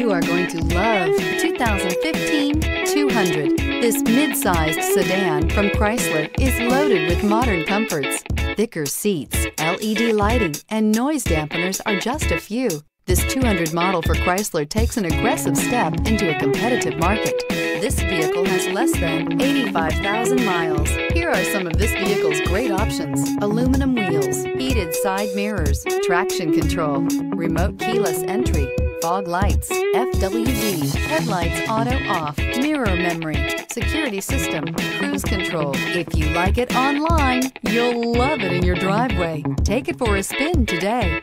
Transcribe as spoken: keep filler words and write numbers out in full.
You are going to love the two thousand fifteen two hundred. This mid-sized sedan from Chrysler is loaded with modern comforts. Thicker seats, L E D lighting, and noise dampeners are just a few. This two hundred model for Chrysler takes an aggressive step into a competitive market. This vehicle has less than eighty-five thousand miles. Here are some of this vehicle's great options: aluminum wheels, heated side mirrors, traction control, remote keyless entry, fog lights, F W D, headlights auto off, mirror memory, security system, cruise control. If you like it online, you'll love it in your driveway. Take it for a spin today.